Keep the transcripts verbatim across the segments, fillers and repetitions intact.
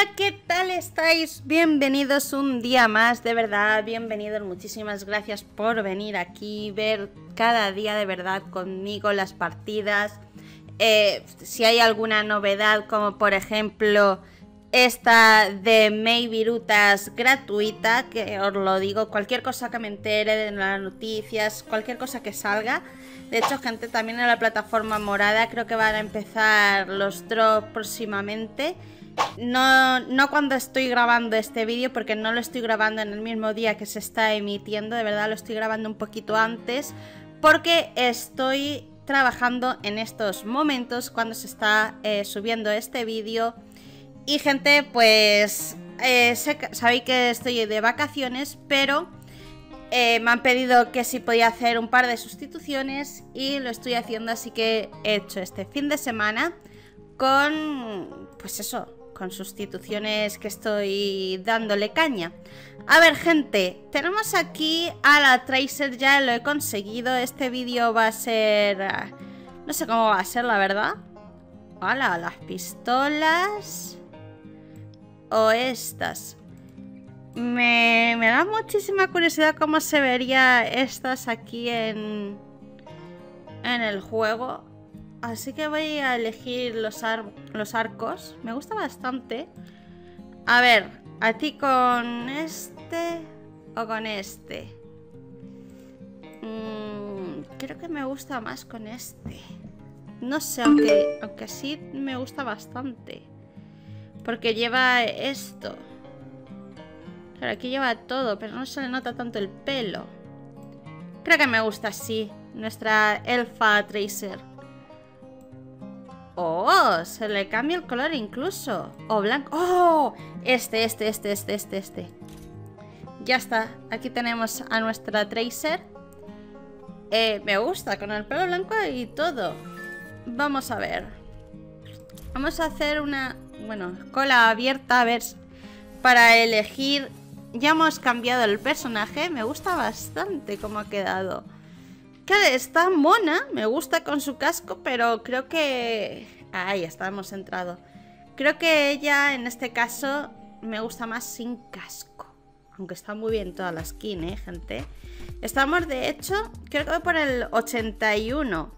Hola, ¿qué tal estáis? Bienvenidos un día más, de verdad, bienvenidos, muchísimas gracias por venir aquí, ver cada día de verdad conmigo las partidas. Eh, si hay alguna novedad, como por ejemplo esta de May Virutas gratuita, que os lo digo, cualquier cosa que me entere de las noticias, cualquier cosa que salga. De hecho, gente, también en la plataforma morada creo que van a empezar los drops próximamente. No, no cuando estoy grabando este vídeo, porque no lo estoy grabando en el mismo día que se está emitiendo. De verdad, lo estoy grabando un poquito antes, porque estoy trabajando en estos momentos cuando se está eh, subiendo este vídeo. Y gente, pues eh, sé, sabéis que estoy de vacaciones, pero eh, me han pedido que si podía hacer un par de sustituciones y lo estoy haciendo, así que he hecho este fin de semana con, pues eso, con sustituciones que estoy dándole caña. A ver, gente, tenemos aquí a la Tracer, ya lo he conseguido. Este vídeo va a ser... no sé cómo va a ser, la verdad. Hola, las pistolas. O estas. Me, me da muchísima curiosidad cómo se vería estas aquí en, en el juego. Así que voy a elegir los, ar los arcos. Me gusta bastante. A ver, a ti con este o con este. Mm, creo que me gusta más con este. No sé, aunque, aunque sí me gusta bastante. Porque lleva esto. Claro, aquí lleva todo, pero no se le nota tanto el pelo. Creo que me gusta así, nuestra elfa Tracer. ¡Oh! Se le cambia el color incluso. O blanco. ¡Oh! Este, este, este, este, este, este. Ya está. Aquí tenemos a nuestra Tracer. Eh, me gusta, con el pelo blanco y todo. Vamos a ver. Vamos a hacer una... bueno, cola abierta, a ver. Para elegir... ya hemos cambiado el personaje. Me gusta bastante cómo ha quedado. Está mona, me gusta con su casco, pero creo que... ahí está, hemos entrado. Creo que ella, en este caso, me gusta más sin casco. Aunque está muy bien toda la skin, ¿eh, gente? Estamos, de hecho, creo que voy por el ochenta y uno.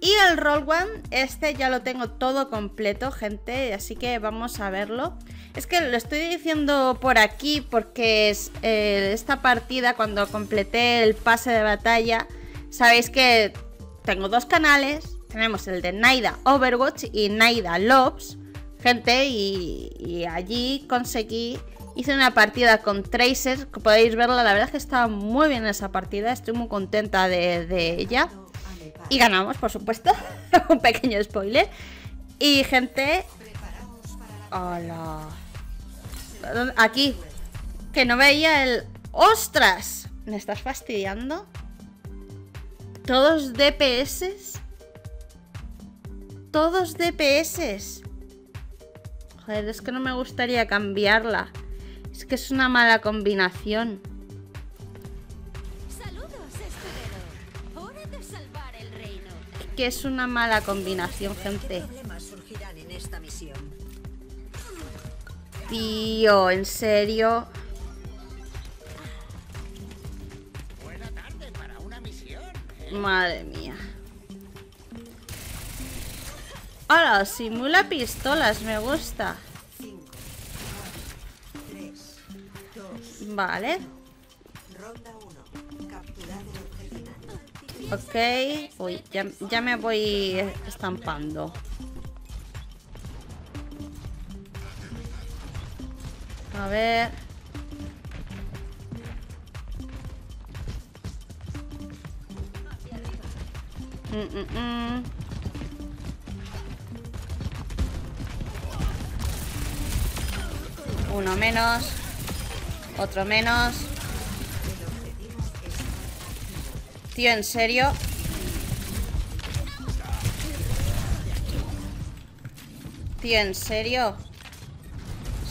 Y el Roll One, este ya lo tengo todo completo, gente, así que vamos a verlo. Es que lo estoy diciendo por aquí porque es, eh, esta partida, cuando completé el pase de batalla... sabéis que tengo dos canales, tenemos el de Naida Overwatch y Naida Loves, gente, y, y allí conseguí, hice una partida con Tracer, que podéis verla, la verdad es que estaba muy bien esa partida, estoy muy contenta de, de ella, y ganamos, por supuesto, un pequeño spoiler, y gente, hola, aquí, que no veía el, ostras, me estás fastidiando. Todos D P S. Todos D P S. Joder, es que no me gustaría cambiarla. Es que es una mala combinación. Que es una mala combinación, gente. Tío, ¿en serio? Madre mía. Hola, simula pistolas, me gusta. Vale. Ok. Uy, ya, ya me voy estampando. A ver. Mm, mm, mm. Uno menos. Otro menos. Tío, ¿en serio? Tío, ¿en serio?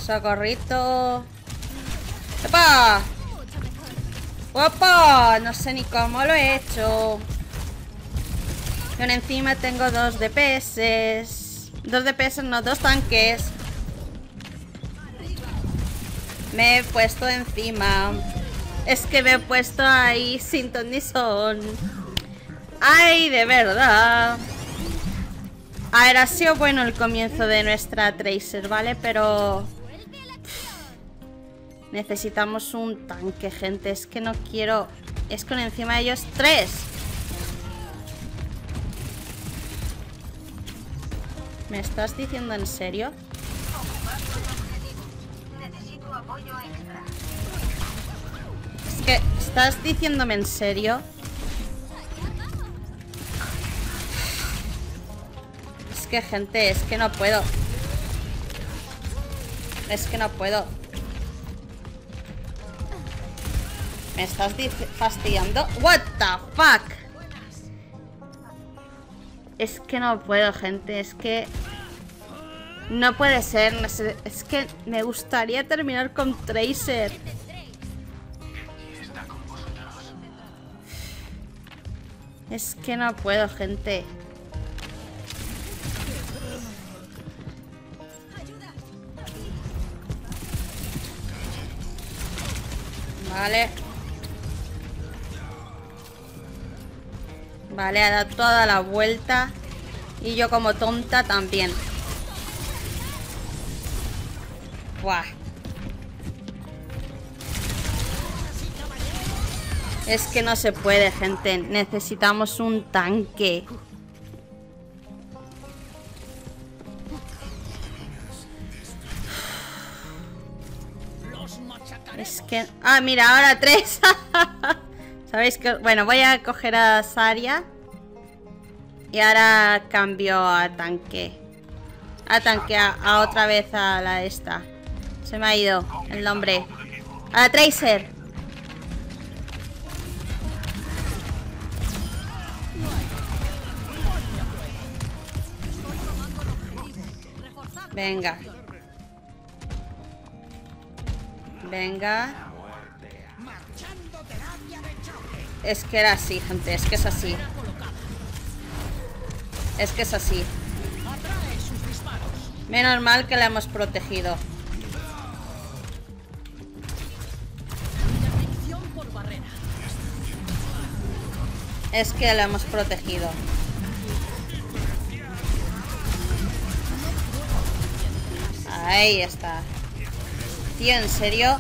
Socorrito. ¡Opa! ¡Opa! No sé ni cómo lo he hecho. Yo encima tengo dos D P S. Dos D P S, no, dos tanques. Me he puesto encima. Es que me he puesto ahí sin ton ni son. Ay, de verdad. A ver, ha sido bueno el comienzo de nuestra Tracer, ¿vale? Pero... Pff, necesitamos un tanque, gente. Es que no quiero... Es con encima de ellos tres. ¿Me estás diciendo en serio? Es que, ¿estás diciéndome en serio? Es que, gente, es que no puedo. Es que no puedo. ¿Me estás fastidiando? What the fuck? Es que no puedo, gente. Es que... No puede ser. Es que me gustaría terminar con Tracer. Es que no puedo, gente. Vale. Vale, ha dado toda la vuelta. Y yo como tonta también. Buah. Es que no se puede, gente. Necesitamos un tanque. Es que... Ah, mira, ahora tres. ¿Sabéis qué? Bueno, voy a coger a Saria. Y ahora cambio a tanque. A tanque a, a otra vez a la esta. Se me ha ido el nombre. A la Tracer. Venga. Venga. Es que era así, gente. Es que es así. Es que es así. Menos mal que la hemos protegido. Es que la hemos protegido. Ahí está. Tío, ¿en serio?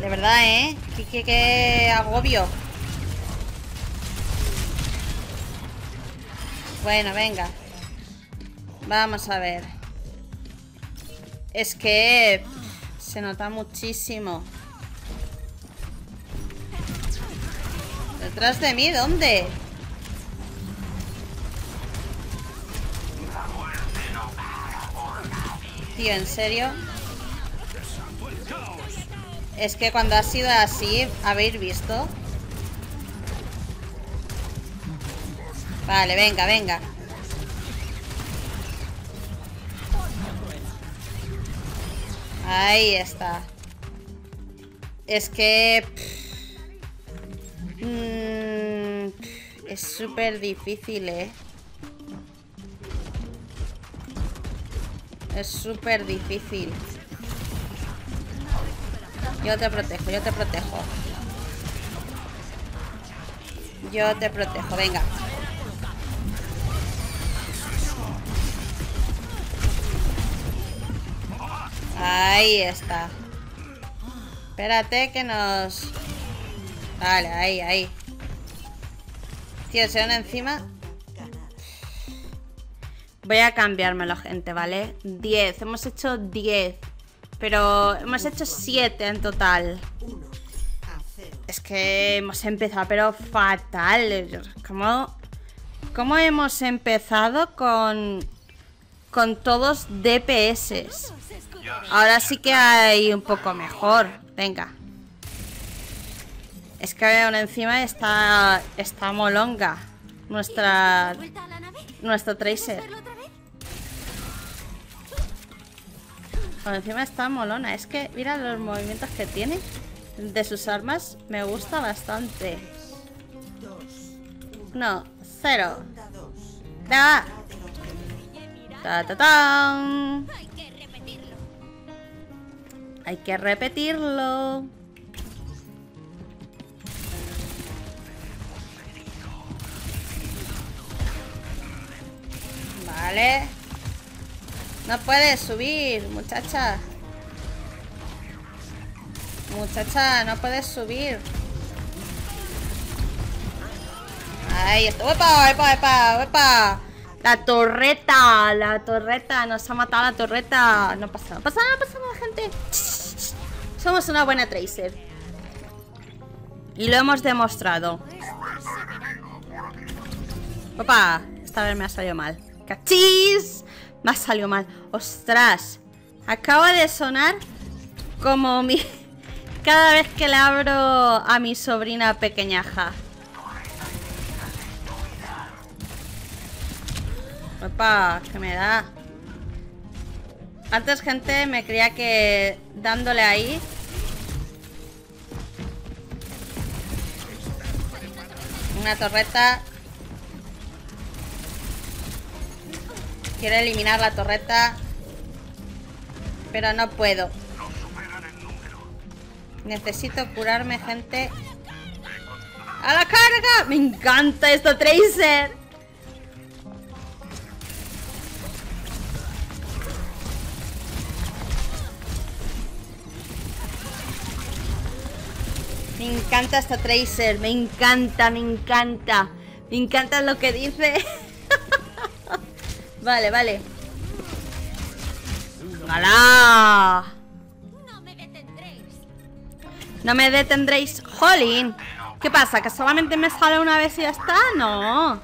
De verdad, ¿eh? Qué, qué, qué agobio. Bueno, venga. Vamos a ver. Es que se nota muchísimo. ¿Detrás de mí? ¿Dónde? Tío, ¿en serio? Es que cuando ha sido así, habéis visto. Vale, venga, venga. Ahí está. Es que... Pff, mmm, pff, es súper difícil, ¿eh? Es súper difícil. Yo te protejo, yo te protejo. Yo te protejo, venga. Ahí está. Espérate que nos... Vale, ahí, ahí. Tío, se van encima. Voy a cambiármelo, gente, ¿vale? diez, hemos hecho diez. Pero hemos hecho siete en total. Es que hemos empezado, pero fatal. ¿Cómo, cómo hemos empezado con, con todos D P S? Ahora sí que hay un poco mejor. Venga. Es que aún encima está, está molonga. Nuestra... Nuestro Tracer. Por encima está molona. Es que mira los movimientos que tiene. De sus armas me gusta bastante. No, cero. ¡Ah! Ta ta tan. Hay que repetirlo. Hay que repetirlo. Vale. No puedes subir, muchacha. Muchacha, no puedes subir. Ahí está. ¡Opa, opa, opa, opa! La torreta, la torreta. Nos ha matado la torreta. No pasa nada, no pasa nada, no pasa nada, gente. Somos una buena Tracer. Y lo hemos demostrado. Opa, esta vez me ha salido mal. ¡Cachis! Me ha salido mal. ¡Ostras! Acaba de sonar como mi... Cada vez que le abro a mi sobrina pequeñaja. Opa, que me da. Antes, gente, me creía que dándole ahí. Una torreta. Quiero eliminar la torreta, pero no puedo. Necesito curarme, gente. ¡A la carga! ¡Me encanta esto, Tracer! Me encanta esta Tracer, me encanta, me encanta. Me encanta lo que dice. Vale, vale. ¡Galá! No me detendréis. No me detendréis. ¡Jolín! ¿Qué pasa? ¿Que solamente me sale una vez y ya está? No.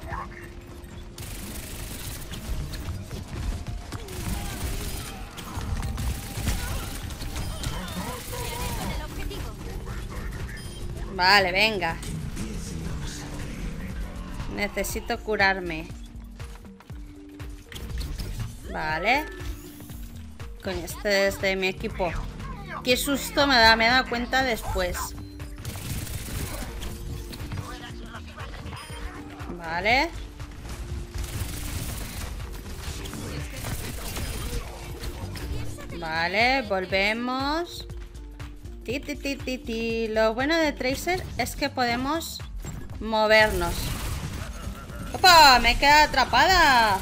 Vale, venga. Necesito curarme. Vale. Con este es de mi equipo. Qué susto me da, me he dado cuenta después. Vale. Vale, volvemos. Ti, ti, ti, ti, ti. Lo bueno de Tracer es que podemos movernos. ¡Opa! Me he quedado atrapada.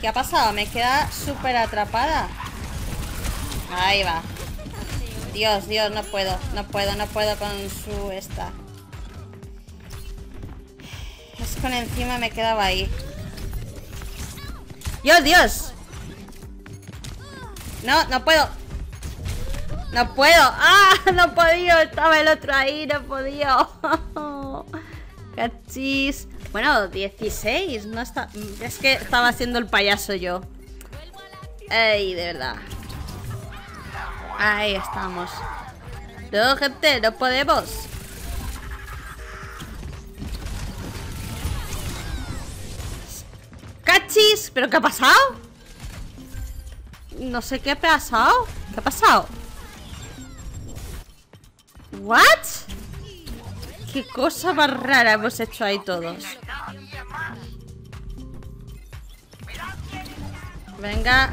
¿Qué ha pasado? Me he quedado súper atrapada. Ahí va. Dios, Dios, no puedo. No puedo, no puedo con su esta. Es con encima me quedaba ahí. Dios, Dios. No, no puedo. No puedo, ah, no podía, estaba el otro ahí, no podía. Cachis. Bueno, dieciséis, no está. Es que estaba haciendo el payaso yo. Ey, de verdad. Ahí estamos. No, gente, no podemos. Cachis, ¿pero qué ha pasado? No sé qué ha pasado. ¿Qué ha pasado? ¿What? ¿Qué cosa más rara hemos hecho ahí todos? Venga.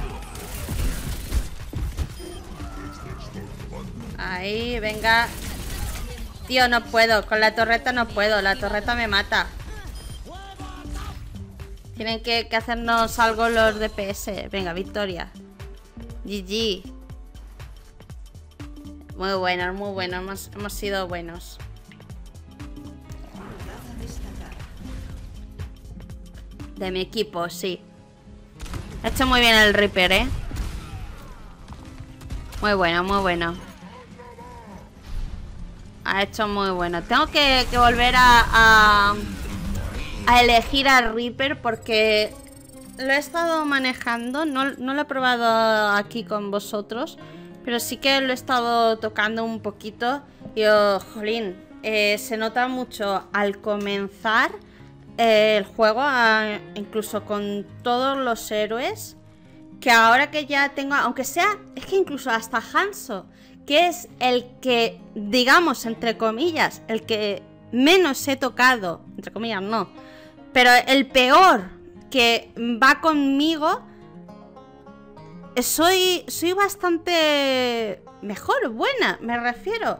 Ahí, venga. Tío, no puedo. Con la torreta no puedo. La torreta me mata. Tienen que, que hacernos algo los D P S. Venga, victoria. G G. Muy buenos, muy buenos, hemos, hemos sido buenos. De mi equipo, sí. Ha hecho muy bien el Reaper, ¿eh? Muy bueno, muy bueno. Ha hecho muy bueno. Tengo que, que volver a, a, a elegir al Reaper porque lo he estado manejando. No, no lo he probado aquí con vosotros. Pero sí que lo he estado tocando un poquito. Y, oh, jolín, eh, se nota mucho al comenzar eh, el juego, a, incluso con todos los héroes. Que ahora que ya tengo, aunque sea, es que incluso hasta Hanzo, que es el que, digamos, entre comillas, el que menos he tocado, entre comillas no, pero el peor que va conmigo, soy, soy bastante mejor, buena, me refiero.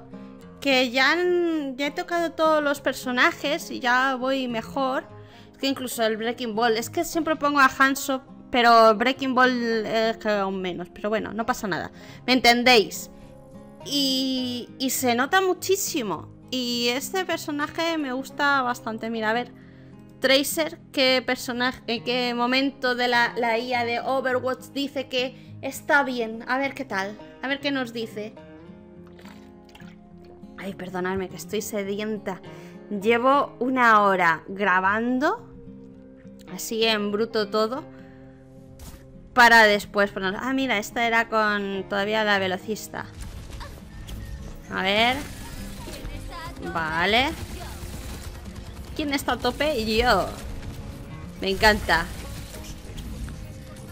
Que ya, han, ya he tocado todos los personajes y ya voy mejor. Es que incluso el Breaking Ball, es que siempre pongo a Hanzo, pero Breaking Ball es que aún menos. Pero bueno, no pasa nada, ¿me entendéis? Y, y se nota muchísimo. Y este personaje me gusta bastante. Mira, a ver, Tracer, ¿qué personaje, en qué momento de la, la I A de Overwatch dice que está bien? A ver qué tal, a ver qué nos dice. Ay, perdonadme que estoy sedienta. Llevo una hora grabando, así en bruto todo, para después poner... Ah, mira, esta era con todavía la velocista. A ver... Vale. ¿Quién está a tope? Yo. Me encanta.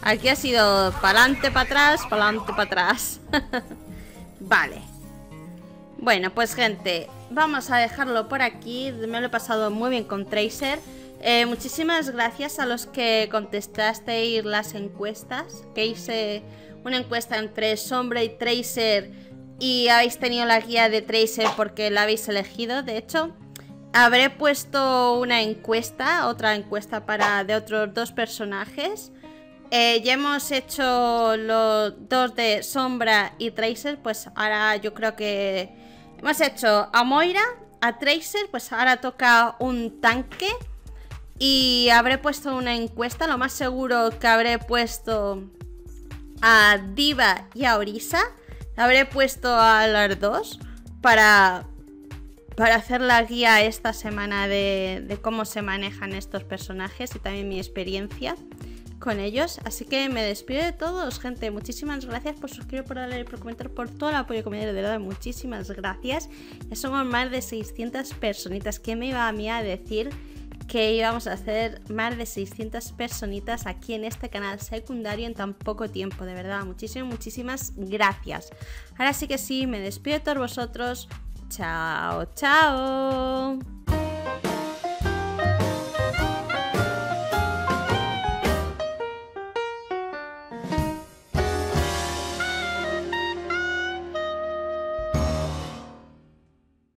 Aquí ha sido para adelante, para atrás, para adelante, para atrás. Vale. Bueno, pues gente, vamos a dejarlo por aquí. Me lo he pasado muy bien con Tracer. eh, Muchísimas gracias a los que contestasteis las encuestas, que hice una encuesta entre Sombra y Tracer y habéis tenido la guía de Tracer porque la habéis elegido. De hecho, habré puesto una encuesta, otra encuesta para de otros dos personajes. Eh, ya hemos hecho los dos de Sombra y Tracer, pues ahora yo creo que hemos hecho a Moira, a Tracer, pues ahora toca un tanque. Y habré puesto una encuesta, lo más seguro que habré puesto a D.Va y a Orisa. Habré puesto a las dos para, para hacer la guía esta semana de, de cómo se manejan estos personajes y también mi experiencia con ellos. Así que me despido de todos, gente. Muchísimas gracias por suscribir, por darle, por comentar, por todo el apoyo que me dieron, de verdad, muchísimas gracias. Ya somos más de seiscientas personitas. ¿Quién me iba a mí a decir que íbamos a hacer más de seiscientas personitas aquí en este canal secundario en tan poco tiempo? De verdad, muchísimas, muchísimas gracias. Ahora sí que sí, me despido de todos vosotros. Chao, chao.